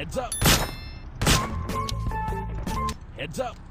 Heads up. Heads up.